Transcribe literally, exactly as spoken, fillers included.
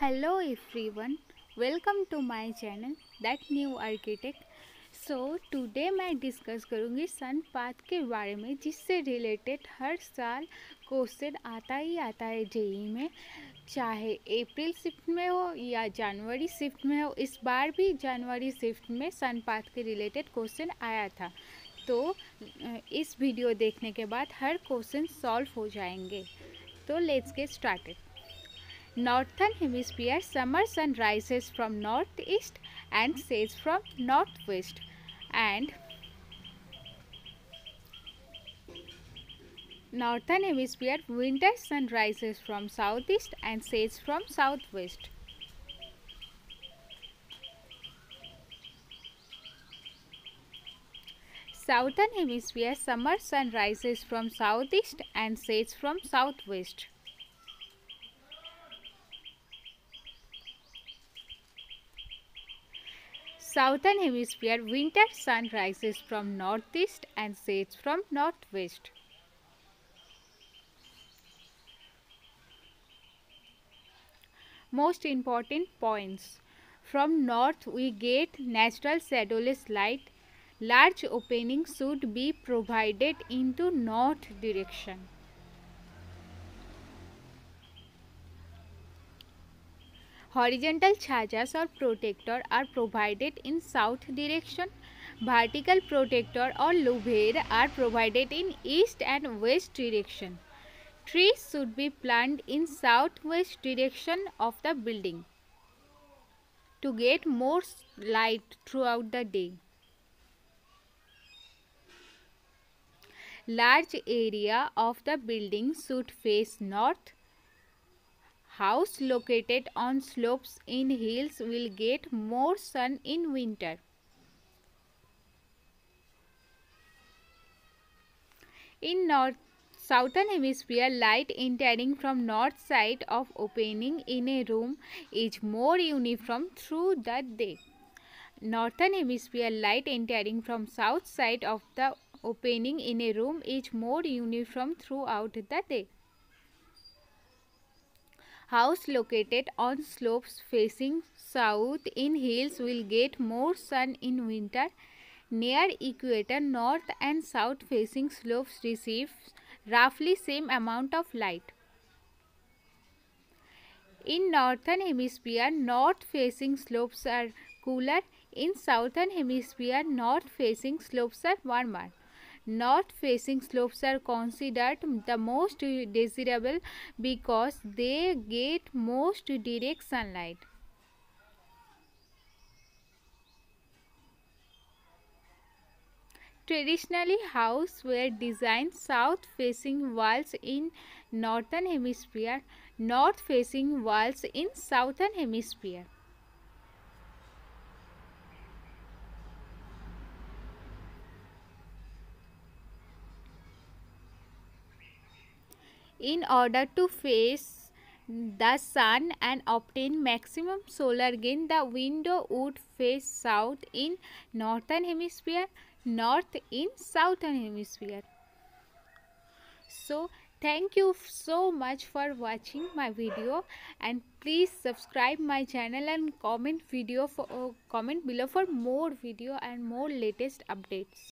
Hello everyone, welcome to my channel That New Architect. So today मैं discuss करूँगी sun path के बारे में, जिससे रिलेटेड हर साल क्वेश्चन आता ही आता है जेई में, चाहे अप्रैल शिफ्ट में हो या जनवरी शिफ्ट में हो। इस बार भी जनवरी शिफ्ट में सन पाथ के रिलेटेड क्वेश्चन आया था, तो इस वीडियो देखने के बाद हर क्वेश्चन सॉल्व हो जाएंगे। तो let's get started. Northern hemisphere summer sun rises from northeast and sets from northwest, and northern hemisphere winter sun rises from southeast and sets from southwest. Southern hemisphere summer sun rises from southeast and sets from southwest. Southern hemisphere winter sun rises from northeast and sets from northwest. Most important points. From north we get natural shadowless light. Large openings should be provided into north direction. Horizontal chhajas or protector are provided in south direction. Vertical protector or louver are provided in east and west direction. Trees should be planted in southwest direction of the building to get more light throughout the day. Large area of the building should face north. House located on slopes in hills will get more sun in winter. In north southern hemisphere, light entering from north side of opening in a room is more uniform through the day. Northern hemisphere light entering from south side of the opening in a room is more uniform throughout the day. House located on slopes facing south in hills will get more sun in winter. Near equator, north and south facing slopes receive roughly same amount of light. In northern hemisphere, north facing slopes are cooler. In southern hemisphere, north facing slopes are warmer. North facing slopes are considered the most desirable because they get most direct sunlight. Traditionally, houses were designed south facing walls in northern hemisphere, north facing walls in southern hemisphere. In order to face the sun and obtain maximum solar gain, the window would face south in northern hemisphere, north in southern hemisphere. So thank you so much for watching my video, and please subscribe my channel and comment video for uh, comment below for more video and more latest updates.